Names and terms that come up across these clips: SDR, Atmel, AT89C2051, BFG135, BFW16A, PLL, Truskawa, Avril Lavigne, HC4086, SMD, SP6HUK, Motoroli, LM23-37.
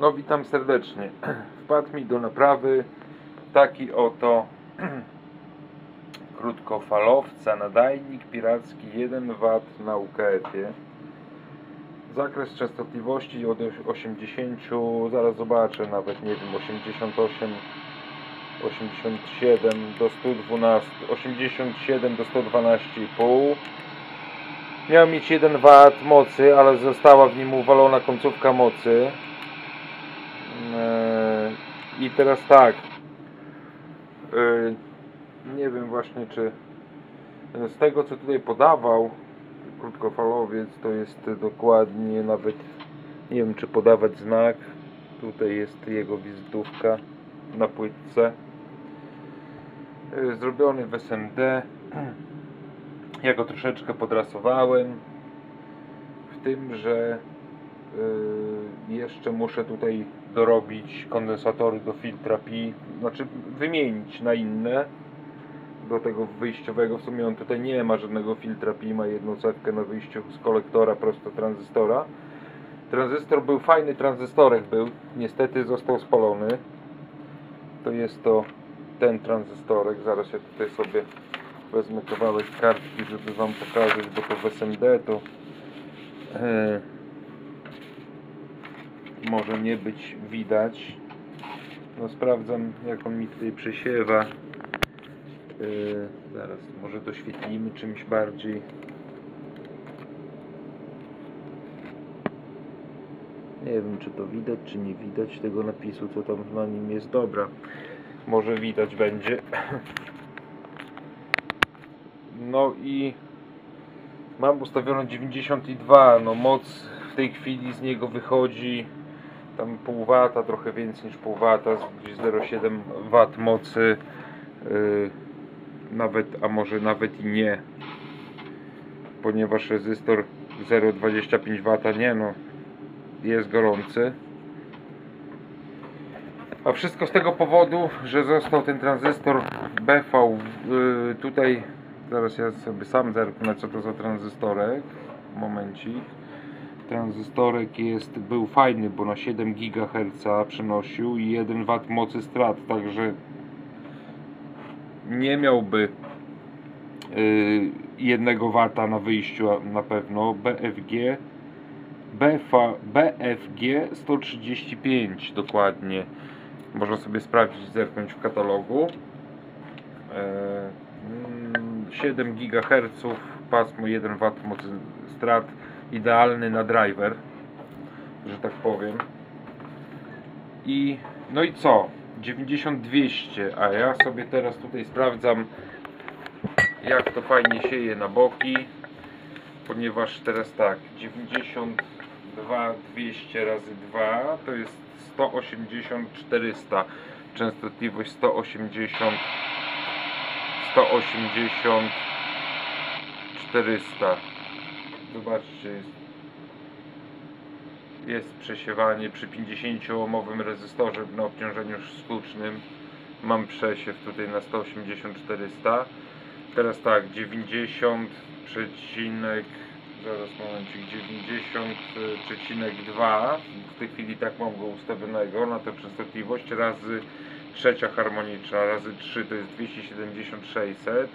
No witam serdecznie. Wpadł mi do naprawy taki oto krótkofalowca, nadajnik piracki 1 W na UKF-ie. Zakres częstotliwości od 80, zaraz zobaczę, nawet nie wiem, 88, 87 do 112, 87 do 112,5. Miał mieć 1 W mocy, ale została w nim uwalona końcówka mocy. I teraz tak, nie wiem właśnie, czy z tego, co tutaj podawał krótkofalowiec, to jest dokładnie, nawet nie wiem, czy podawać znak. Tutaj jest jego wizytówka na płytce, zrobiony w SMD. Ja go troszeczkę podrasowałem, w tym, że jeszcze muszę tutaj dorobić kondensatory do filtra Pi, znaczy wymienić na inne. Do tego wyjściowego w sumie on tutaj nie ma żadnego filtra Pi, ma jedną cewkę na wyjściu z kolektora prostotransystora. Tranzystor był fajny, tranzystorek był, niestety został spalony. To jest to ten tranzystorek, zaraz ja tutaj sobie wezmę kawałek kartki, żeby wam pokazać, bo to w SMD to może nie być widać. No, sprawdzam, jak on mi tutaj przesiewa. Zaraz może doświetlimy czymś bardziej. Nie wiem, czy to widać, czy nie widać tego napisu, co tam na nim jest. Dobra, może widać będzie. No i mam ustawioną 92. No, moc w tej chwili z niego wychodzi tam pół wata, trochę więcej niż pół wata, gdzieś 0,7 W mocy, nawet, a może nawet i nie, ponieważ rezystor 0,25 W, nie no, jest gorący. A wszystko z tego powodu, że został ten tranzystor BV, tutaj, zaraz ja sobie sam zerknę, co to za tranzystorek, momencik. Tranzystorek jest, był fajny, bo na 7 GHz przenosił i 1 W mocy strat, także nie miałby 1 W na wyjściu na pewno. BFG135 dokładnie, można sobie sprawdzić, zerknąć w katalogu. 7 GHz, pasmo 1 W mocy strat, idealny na driver, że tak powiem. I no i co, 9200, a ja sobie teraz tutaj sprawdzam, jak to fajnie sieje na boki, ponieważ teraz tak, 92,200 razy 2 to jest 180,400, częstotliwość 180,400. Zobaczcie, jest przesiewanie przy 50-ohmowym rezystorze na obciążeniu sztucznym. Mam przesiew tutaj na 180-400. Teraz tak, 90,2, w tej chwili tak mam go ustawionego na tę częstotliwość, razy trzecia harmoniczna, razy 3 to jest 270,600.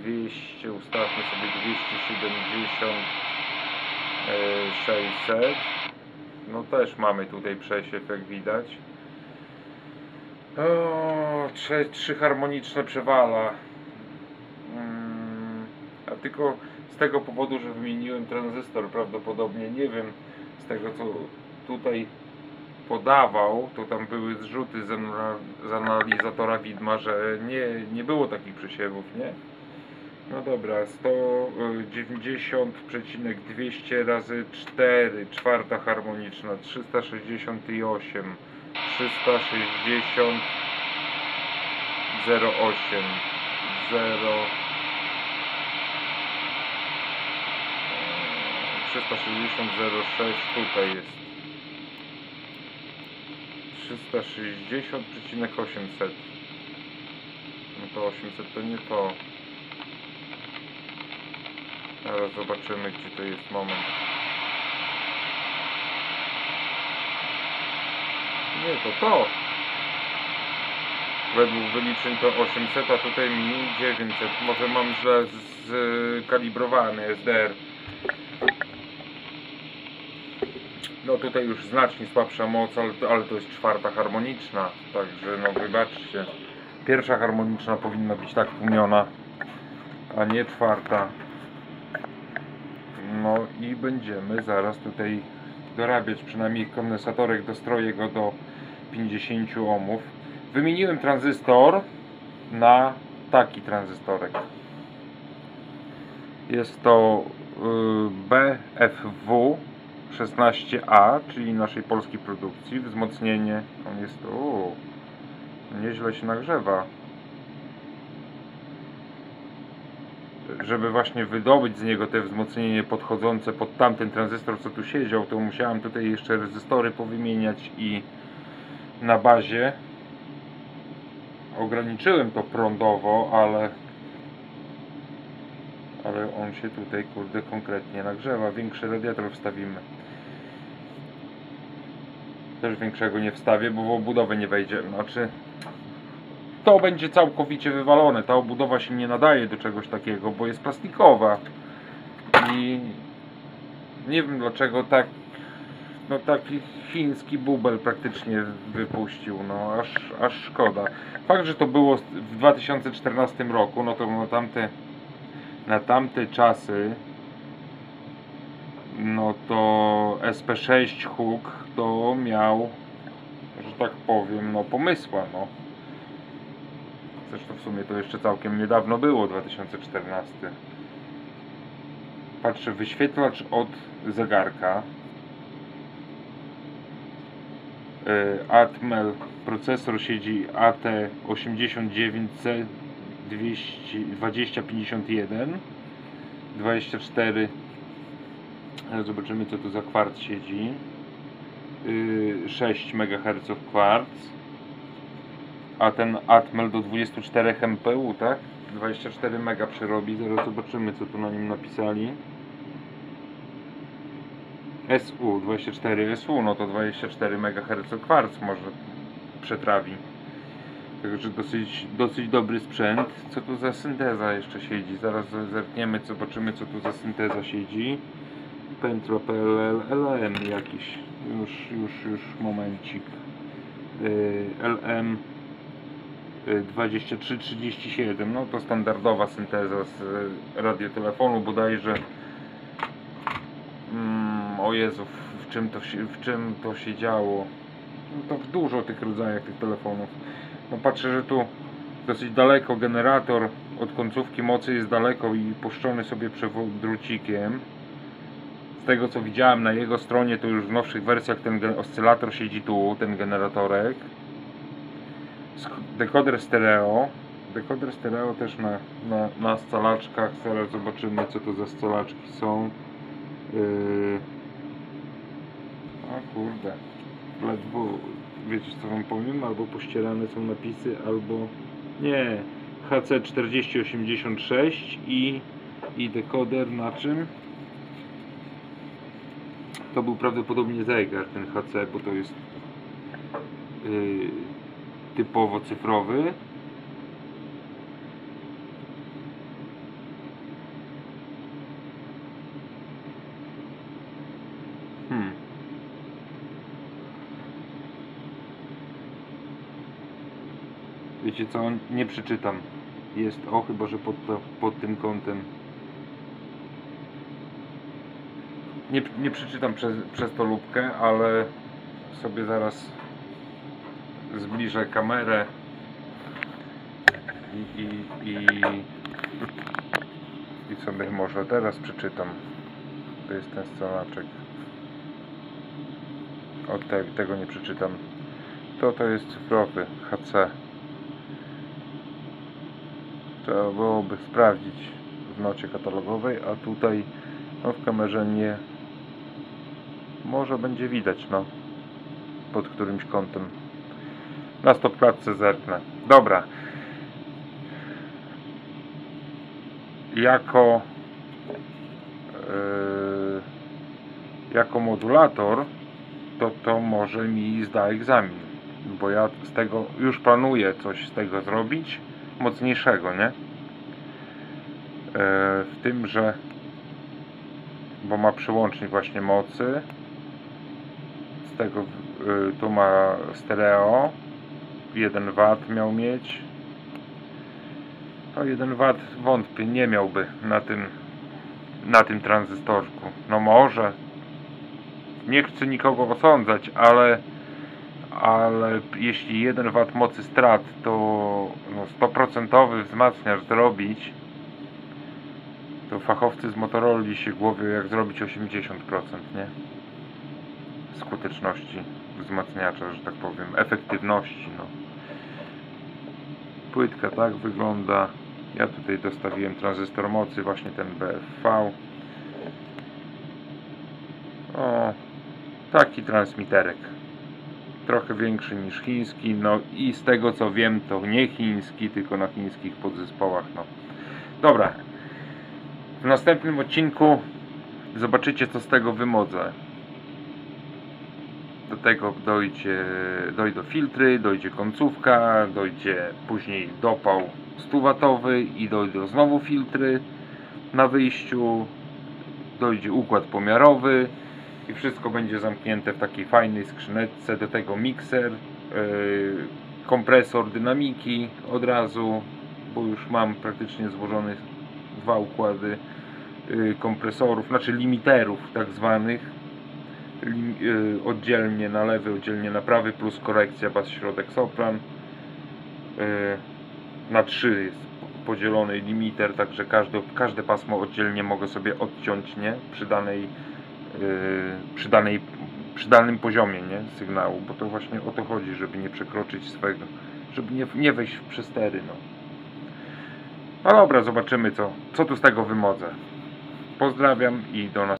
200, ustawmy sobie 270,600. No też mamy tutaj przesiew, jak widać. O, 3 harmoniczne przewala. A tylko z tego powodu, że wymieniłem tranzystor, prawdopodobnie, nie wiem, z tego, co tutaj podawał, to tam były zrzuty z analizatora widma, że nie było takich przesiewów, nie? No dobra, 190,200 razy 4, czwarta harmoniczna, 360,06 tutaj jest, 360,800, no to 800 to nie to. Zaraz zobaczymy, gdzie to jest, moment. Nie, to. Według wyliczeń to 800, a tutaj mi 900. Może mam źle skalibrowany SDR. No tutaj już znacznie słabsza moc, ale to jest czwarta harmoniczna. Także no wybaczcie. Pierwsza harmoniczna powinna być tak tłumiona, a nie czwarta. No i będziemy zaraz tutaj dorabiać przynajmniej kondensatorek, dostroję go do 50 ohmów. Wymieniłem tranzystor na taki tranzystorek. Jest to BFW16A, czyli naszej polskiej produkcji. Wzmocnienie, on jest nieźle się nagrzewa. Żeby właśnie wydobyć z niego te wzmocnienie podchodzące pod tamten tranzystor, co tu siedział, to musiałem tutaj jeszcze rezystory powymieniać i na bazie ograniczyłem to prądowo, ale on się tutaj kurde konkretnie nagrzewa. Większy radiator wstawimy. Też większego nie wstawię, bo w obudowę nie wejdzie. Znaczy to będzie całkowicie wywalone. Ta obudowa się nie nadaje do czegoś takiego, bo jest plastikowa. I nie wiem dlaczego tak, no taki chiński bubel praktycznie wypuścił. No aż szkoda. Fakt, że to było w 2014 roku, no to na tamte czasy, no to SP6HUK to miał, że tak powiem, no pomysła, no. Zresztą w sumie to jeszcze całkiem niedawno było, 2014. Patrzę, wyświetlacz od zegarka. Atmel, procesor siedzi AT89C2051. 24. Zobaczymy, co tu za kwarc siedzi. 6 MHz kwarc. A ten Atmel do 24 MPU, tak? 24 mega przerobi. Zaraz zobaczymy, co tu na nim napisali. SU, 24 SU, no to 24 MHz kwarc może przetrawi. Także dosyć dobry sprzęt. Co tu za synteza jeszcze siedzi? Zaraz zerkniemy, zobaczymy, co tu za synteza siedzi. Pętro PLL, LM jakiś. Już momencik. LM 23-37, no to standardowa synteza z radiotelefonu bodajże. O Jezu, w czym to się działo? No to w dużo tych rodzajach tych telefonów. No patrzę, że tu dosyć daleko generator od końcówki mocy jest daleko i puszczony sobie przewodrucikiem. Z tego co widziałem na jego stronie, to już w nowszych wersjach ten oscylator siedzi tu, ten generatorek. Dekoder stereo też na scalaczkach. Zaraz zobaczymy, co to za scalaczki są. A kurde, ledwo, wiecie co wam powiem, albo pościerane są napisy, albo nie. HC4086 i dekoder na czym? To był prawdopodobnie zegar ten HC, bo to jest typowo cyfrowy. Wiecie co, nie przeczytam. Jest chyba że pod tym kątem. Nie przeczytam przez tą lupkę, ale sobie zaraz zbliżę kamerę i sobie może teraz przeczytam. To jest ten scalaczek. O, tego nie przeczytam. To jest cyfrowy HC. Trzeba byłoby sprawdzić w nocie katalogowej, a tutaj no, w kamerze nie. Może będzie widać, no, pod którymś kątem. Na stopklatce zerknę. Dobra. Jako modulator to może mi zda egzamin, bo ja z tego już planuję coś z tego zrobić mocniejszego, nie? W tym, że bo ma przełącznik właśnie mocy, z tego tu ma stereo 1 W miał mieć, to 1 W wątpię, nie miałby na tym tranzystorku. No może nie chcę nikogo osądzać, ale jeśli 1 W mocy strat, to no 100% wzmacniacz zrobić, to fachowcy z Motoroli się głowią, jak zrobić 80%, nie? Skuteczności wzmacniacza, że tak powiem, efektywności, no. Płytka tak wygląda. Ja tutaj dostawiłem tranzystor mocy, właśnie ten BFV. O, taki transmiterek. Trochę większy niż chiński, no i z tego co wiem, to nie chiński, tylko na chińskich podzespołach, no. Dobra. W następnym odcinku zobaczycie, co z tego wymodzę. Do tego dojdą filtry, dojdzie końcówka, dojdzie później dopał 100-watowy i dojdą znowu filtry na wyjściu, dojdzie układ pomiarowy i wszystko będzie zamknięte w takiej fajnej skrzyneczce. Do tego mikser, kompresor dynamiki od razu, bo już mam praktycznie złożony 2 układy kompresorów, znaczy limiterów tak zwanych, oddzielnie na lewy, oddzielnie na prawy, plus korekcja bas, środek, sopran. Na 3 jest podzielony limiter, także każde pasmo oddzielnie mogę sobie odciąć, nie? Przy danym poziomie, nie? Sygnału, bo to właśnie o to chodzi, żeby nie przekroczyć swego, żeby nie wejść w przestery, no. No dobra, zobaczymy co tu z tego wymodzę. Pozdrawiam i do nas.